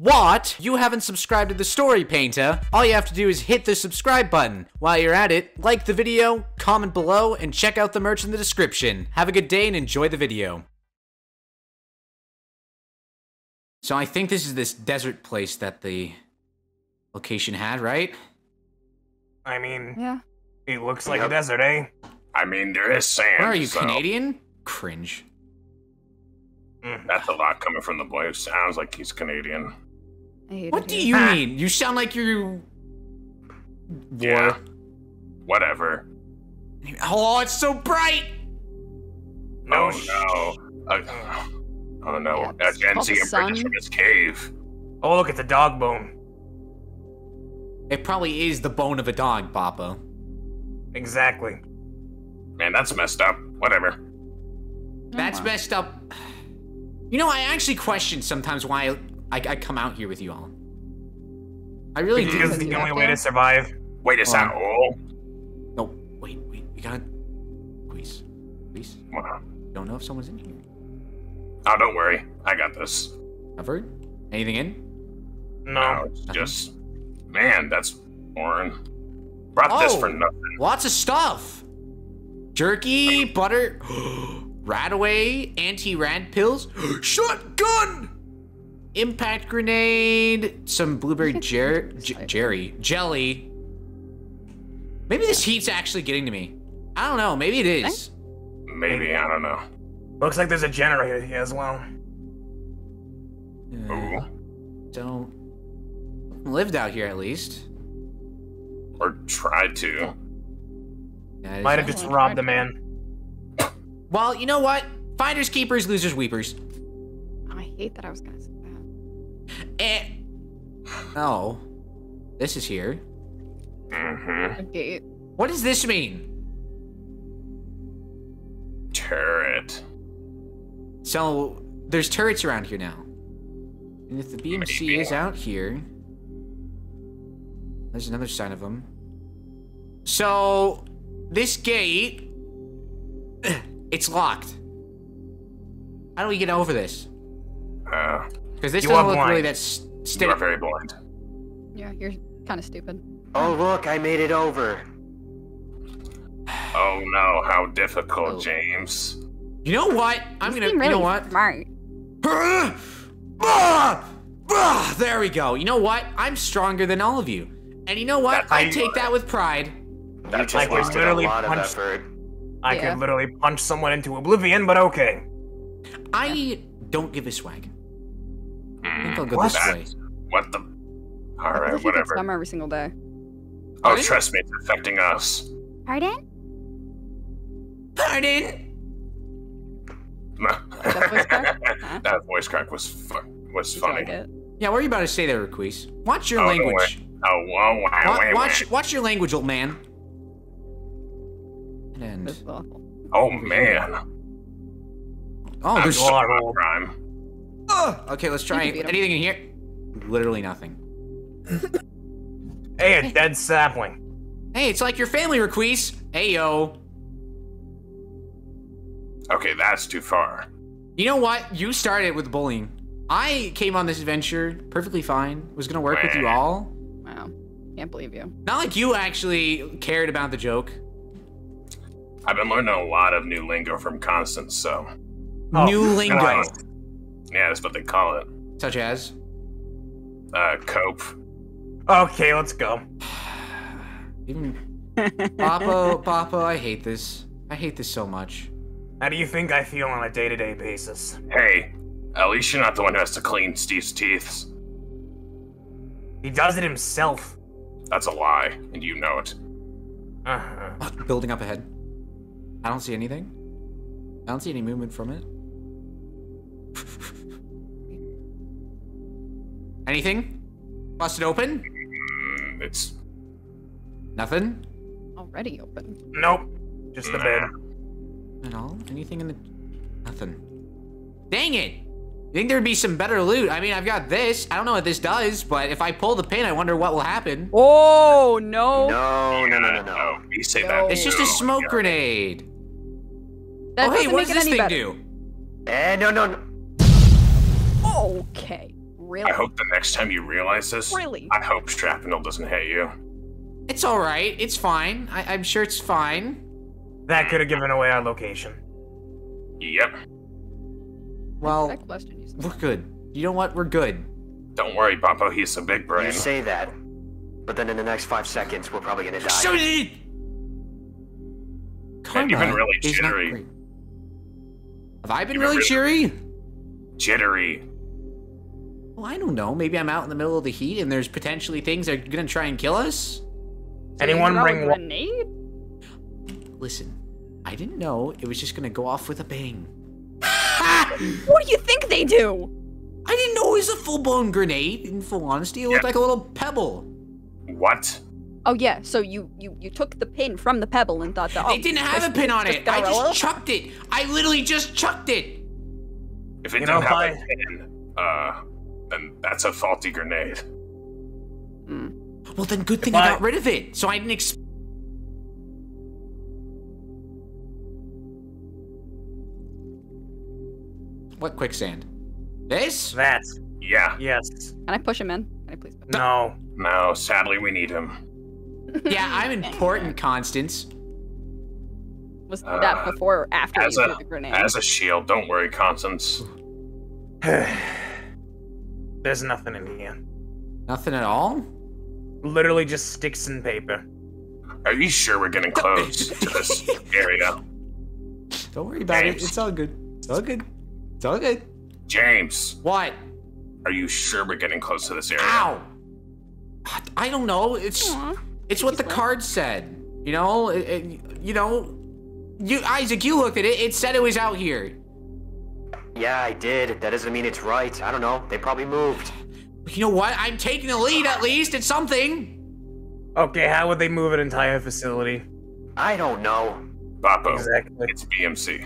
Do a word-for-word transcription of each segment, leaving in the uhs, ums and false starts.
What? You haven't subscribed to the story, Painter. All you have to do is hit the subscribe button. While you're at it, like the video, comment below, and check out the merch in the description. Have a good day and enjoy the video. So I think this is this desert place that the location had, right? I mean, yeah. It looks like yep. a desert, eh? I mean, there is sand. Where are you, so. Canadian? Cringe. Mm, that's a lot coming from the boy who sounds like he's Canadian. What do you ah. mean? You sound like you... Yeah. Whatever. Oh, it's so bright! No, oh, no. Uh, oh, no. That's N C and British from his cave. Oh, look, it's a dog bone. It probably is the bone of a dog, Bopo. Exactly. Man, that's messed up. Whatever. Oh, that's wow. messed up. You know, I actually question sometimes why I, I come out here with you all. I really do. Because it's the only way to survive. Wait, is that all? No, wait, wait. We gotta... Please. Please. What? Don't know if someone's in here. Oh, don't worry. I got this. Covered? Anything in? No. It's just... Man, that's boring. Brought oh, this for nothing. Lots of stuff. Jerky, butter... Radaway, anti-rad pills, shotgun, impact grenade, some blueberry jer j jerry jelly. Maybe this heat's actually getting to me. I don't know. Maybe it is. Maybe I don't know. Looks like there's a generator here as well. Uh, Ooh. Don't lived out here at least, or tried to. Yeah, might have just robbed the man. Well, you know what? Finders, keepers, losers, weepers. I hate that I was gonna say that. Eh. Oh. This is here. Mm-hmm. Okay. What does this mean? Turret. So, there's turrets around here now. And if the B M C Maybe. is out here... There's another sign of them. So, this gate... It's locked. How do we get over this? Uh, because this doesn't look blind. really that stupid. You are very blind. Yeah, you're kind of stupid. Oh, look, I made it over. Oh, no, how difficult, oh. James. You know what? I'm going to, really you know what? Smart. There we go. You know what? I'm stronger than all of you. And you know what? That's I take you. that with pride. That's like we literally a lot of effort. I yeah. could literally punch someone into oblivion, but okay. I don't give a swag. I think I'll go what? this way. What the? All right, I whatever. Summer every single day. Oh, Pardon? trust me, it's affecting us. Pardon? Pardon? That voice crack, that voice crack was fu was Did funny. Like yeah, what are you about to say there, Requis? Watch your oh, language. Oh, whoa, wait, Wa wait, watch, wait. watch your language, old man. And... Oh man! Oh, there's so much crime. Oh, okay, let's try anything in here. Literally nothing. Hey, a dead sapling. Hey, it's like your family, Requis. Ayo. Okay, that's too far. You know what? You started with bullying. I came on this adventure perfectly fine. Was gonna work man. with you all. Wow, can't believe you. Not like you actually cared about the joke. I've been learning a lot of new lingo from Constance, so... Oh, new lingo? Uh, yeah, that's what they call it. Such as? Uh, cope. Okay, let's go. Even... Bopo, Bopo, I hate this. I hate this so much. How do you think I feel on a day-to-day basis? Hey, at least you're not the one who has to clean Steve's teeth. He does it himself. That's a lie, and you know it. Uh-huh. Building up ahead. I don't see anything. I don't see any movement from it. Anything? Busted open? Mm, it's... Nothing? Already open. Nope. Just the bed. At all? Anything in the... Nothing. Dang it! You think there'd be some better loot? I mean, I've got this. I don't know what this does, but if I pull the pin, I wonder what will happen. Oh, no. No, no, no, no, no. You say no. that. It's just a smoke yeah. grenade. That oh, hey, what does this thing better. do? Eh, no, no, no. Okay. Really? I hope the next time you realize this, really? I hope shrapnel doesn't hit you. It's all right. It's fine. I I'm sure it's fine. That could have given away our location. Yep. Well, we're good. You know what? We're good. Don't worry, Bopo. He's a big brain. You say that, but then in the next five seconds, we're probably gonna die. Shoot it! You've been really jittery. Have I been You've really, really cheery? Jittery. Well, I don't know. Maybe I'm out in the middle of the heat, and there's potentially things that are gonna try and kill us. Anyone bring one? Grenade? Listen, I didn't know it was just gonna go off with a bang. What do you think they do? I didn't know it was a full-blown grenade. In full honesty, it looked yeah. like a little pebble. What? Oh yeah, so you, you you took the pin from the pebble and thought that- oh, they didn't have a pin on it! I just chucked it! I literally just chucked it! If it didn't have a pin, uh, then that's a faulty grenade. Mm. Well then good thing I got rid of it, so I didn't ex- What quicksand? This? That. Yeah. Yes. Can I push him in? Can I please push him? No. No, sadly we need him. Yeah, I'm important, Constance. Was that uh, before or after you threw the grenade? As a shield, don't worry, Constance. There's nothing in here. Nothing at all? Literally just sticks and paper. Are you sure we're getting close to this area? Don't worry about James. it. It's all good. It's all good. It's all good. James. What? Are you sure we're getting close to this area? Ow! I don't know. It's Aww. it's what the card said. You know, it, it, you know, you Isaac, you looked at it. It said it was out here. Yeah, I did. That doesn't mean it's right. I don't know. They probably moved. You know what? I'm taking the lead at least. It's something. Okay, how would they move an entire facility? I don't know. Bopo, exactly. It's B M C.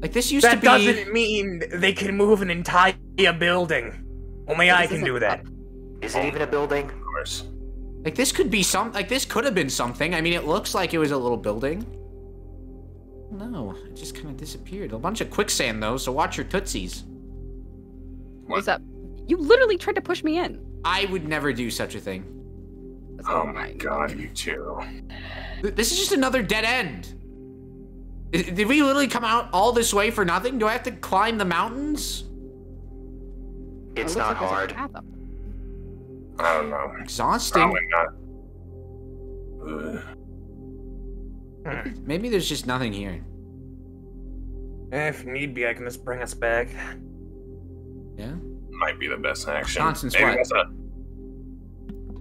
Like this used that to be. That doesn't mean they can move an entire building. Only I can do that. Is it even a building? Of course. Like this could be some. Like this could have been something. I mean, it looks like it was a little building. No, it just kind of disappeared. A bunch of quicksand though, so watch your tootsies. What's up? You literally tried to push me in. I would never do such a thing. Oh my god, you two. This is just another dead end. Did we literally come out all this way for nothing? Do I have to climb the mountains? It's not hard. I don't know. Exhausting. Probably not. Ugh. Maybe there's just nothing here. If need be, I can just bring us back. Yeah? Might be the best action. Constance, hey, what? A...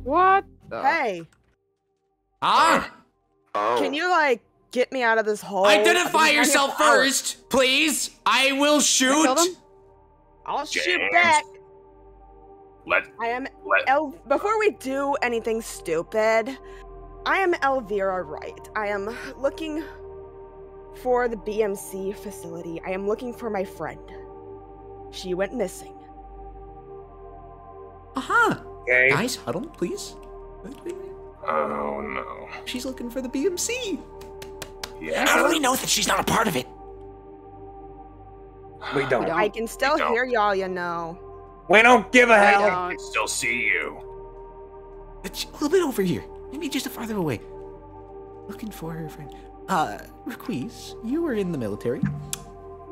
What? The... Hey. Ah! Oh. Can you, like, get me out of this hole? Identify yourself here first, out. please! I will shoot! Can I kill them? I'll James. shoot back! Let, I am let, El before we do anything stupid, I am Elvira Wright. I am looking for the B M C facility. I am looking for my friend. She went missing. Aha! Uh-huh. Okay. Guys, huddle, please. Oh no. She's looking for the B M C. Yeah. How do we know that she's not a part of it? We don't. We don't. I can still hear y'all, you know. We don't give a hell. I can still see you. It's a little bit over here. Maybe just a farther away. Looking for her friend. Uh, Requis, you were in the military.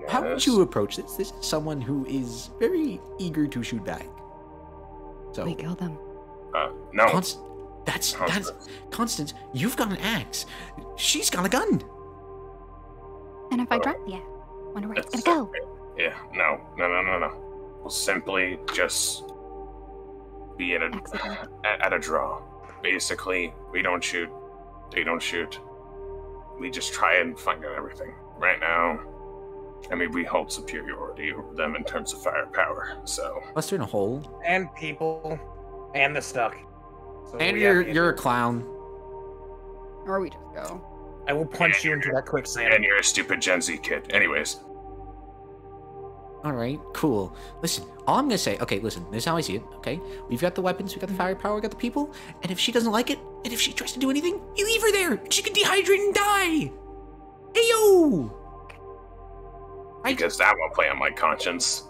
Yes. How would you approach this? This is someone who is very eager to shoot back. So we kill them. Uh, no. Const that's Constance. that's Constance. You've got an axe. She's got a gun. And if I drop the axe, wonder where that's it's gonna so go. Yeah. No. No. No. No. No. We'll simply just be at a, at a draw. Basically, we don't shoot. They don't shoot. We just try and find out everything. Right now, I mean, we hold superiority over them in terms of firepower, so... Unless they're in a hole. And people. And the stuck. So and you're, you're a clown. Or we just go. I will punch and you into that quicksand. And you're a stupid Gen Z kid. Anyways... All right, cool. Listen, all I'm gonna say, okay, listen, this is how I see it, okay? We've got the weapons, we've got the firepower, we've got the people, and if she doesn't like it, and if she tries to do anything, you leave her there! She could dehydrate and die! Ayo! Because that won't play on my conscience.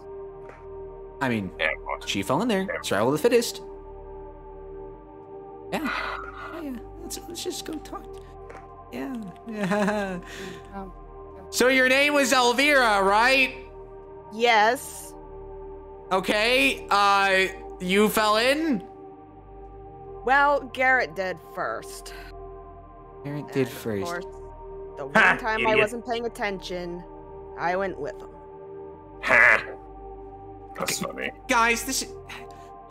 I mean, yeah, she fell in there. Yeah. Survival of the fittest. Yeah. Yeah. Let's, let's just go talk. Yeah. Yeah. So your name was Elvira, right? Yes. Okay. Uh, you fell in? Well, Garrett did first. Garrett did first. Of course, the ha, one time idiot. I wasn't paying attention, I went with him. Ha. That's okay, funny. Guys, this is,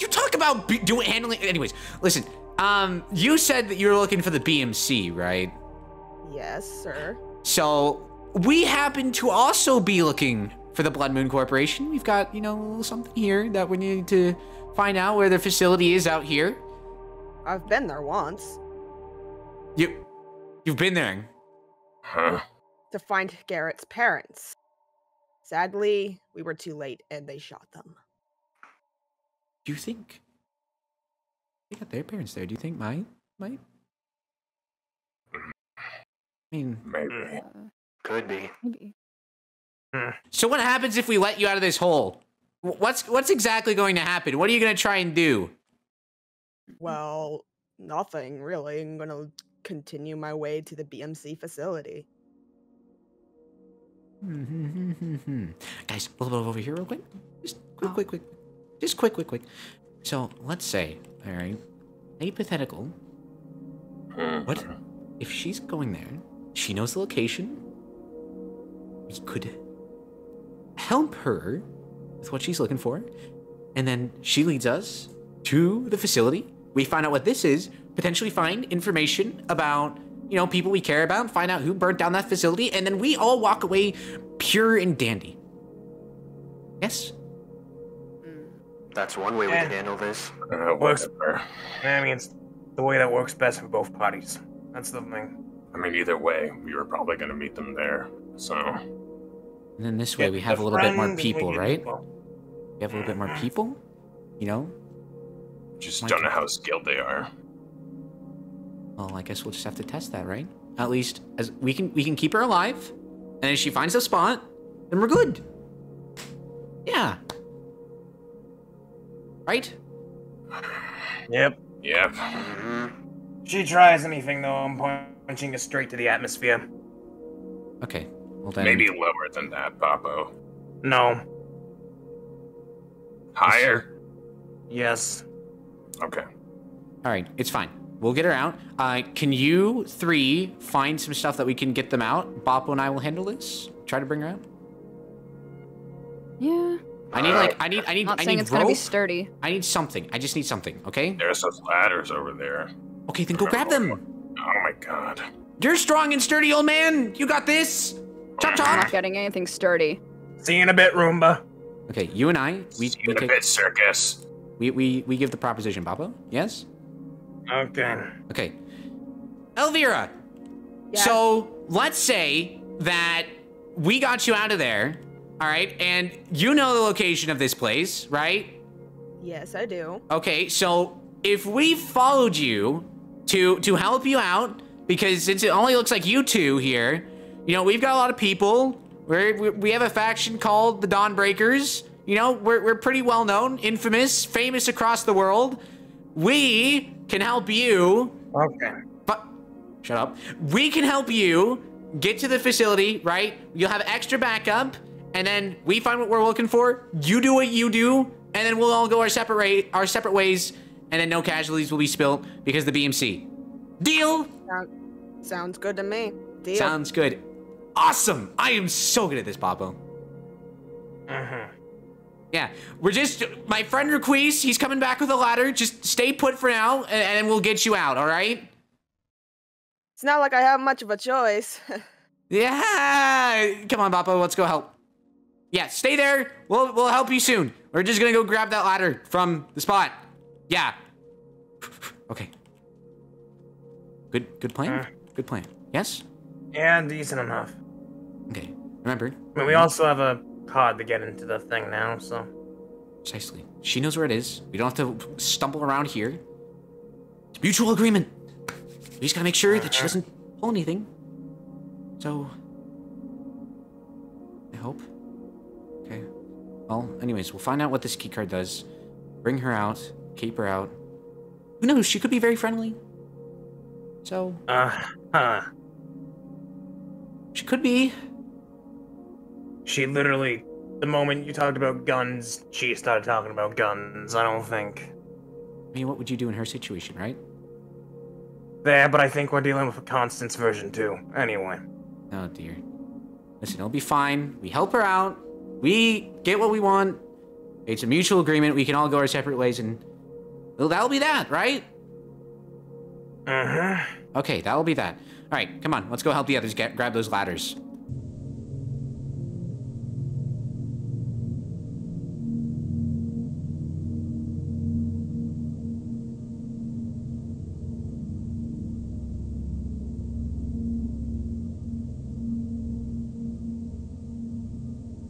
you talk about be, doing handling. Anyways, listen. Um, you said that you were looking for the B M C, right? Yes, sir. So we happen to also be looking for the Blood Moon Corporation. We've got, you know, a little something here that we need to find out where their facility is out here. I've been there once. You, you've been there? Huh. To find Garrett's parents. Sadly, we were too late and they shot them. Do you think they got their parents there? Do you think mine might? I mean, maybe. Could be. Maybe. So what happens if we let you out of this hole? What's what's exactly going to happen? What are you going to try and do? Well, nothing really. I'm going to continue my way to the B M C facility. Guys, a little bit over here real quick. Just quick, oh. quick, quick. Just quick, quick, quick. So let's say, all right, hypothetical. What if she's going there? She knows the location. We could help her with what she's looking for. And then she leads us to the facility. We find out what this is, potentially find information about, you know, people we care about, find out who burnt down that facility, and then we all walk away pure and dandy. Yes? That's one way and we could handle this. Uh, works. I mean, it's the way that works best for both parties. That's the thing. I mean, either way, we were probably going to meet them there, so... And then this way, we have a little bit more people, right? People. We have a little bit more people, you know? Just like, don't know how skilled they are. Well, I guess we'll just have to test that, right? At least as we can we can keep her alive, and if she finds a spot, then we're good. Yeah. Right? Yep. Yep. Mm-hmm. She tries anything, though, I'm punching us straight to the atmosphere. Okay. Well, then... Maybe lower than that, Bopo. No. Higher? Yes. Okay. All right. It's fine. We'll get her out. Uh, can you three find some stuff that we can get them out? Bopo and I will handle this. Try to bring her out. Yeah. I need like I need I need. Not I saying need it's rope. Gonna be sturdy. I need something. I just need something. Okay. There's those ladders over there. Okay, then go grab them. Oh my god. You're strong and sturdy, old man. You got this. Chop chop. I'm not getting anything sturdy. See you in a bit, Roomba. Okay, you and I. We, See you we in take... a bit, circus. We, we we give the proposition, Bopo. Yes? Okay. Okay. Elvira. Yeah. So let's say that we got you out of there, all right? And you know the location of this place, right? Yes, I do. Okay, so if we followed you to to help you out, because since it only looks like you two here, you know, we've got a lot of people. We're, we we have a faction called the Dawnbreakers. You know, we're, we're pretty well known, infamous, famous across the world. We can help you. Okay. But shut up. We can help you get to the facility, right? You'll have extra backup, and then we find what we're looking for. You do what you do, and then we'll all go our separate our separate ways, and then no casualties will be spilled because of the B M C. Deal. Sounds good to me. Deal. Sounds good. Awesome. I am so good at this, Bopo. Uh-huh. Yeah, we're just, my friend Requis, he's coming back with a ladder. Just stay put for now, and, and we'll get you out, all right? It's not like I have much of a choice. Yeah! Come on, Bopo, let's go help. Yeah, stay there. We'll, we'll help you soon. We're just gonna go grab that ladder from the spot. Yeah. Okay. Good, good plan? Uh, good plan. Yes? Yeah, decent enough. Okay, remember. But we also have a... card to get into the thing now, so precisely. She knows where it is. We don't have to stumble around here. It's mutual agreement. We just gotta make sure that she doesn't pull anything. So I hope. Okay. Well, anyways, we'll find out what this keycard does. Bring her out. Keep her out. Who knows? She could be very friendly. So... Uh-huh. She could be. She literally... The moment you talked about guns, she started talking about guns, I don't think. I mean, what would you do in her situation, right? Yeah, but I think we're dealing with a Constance version two, anyway. Oh, dear. Listen, it'll be fine. We help her out. We get what we want. It's a mutual agreement. We can all go our separate ways, and... Well, that'll be that, right? Uh-huh. Okay, that'll be that. All right, come on. Let's go help the others get grab those ladders.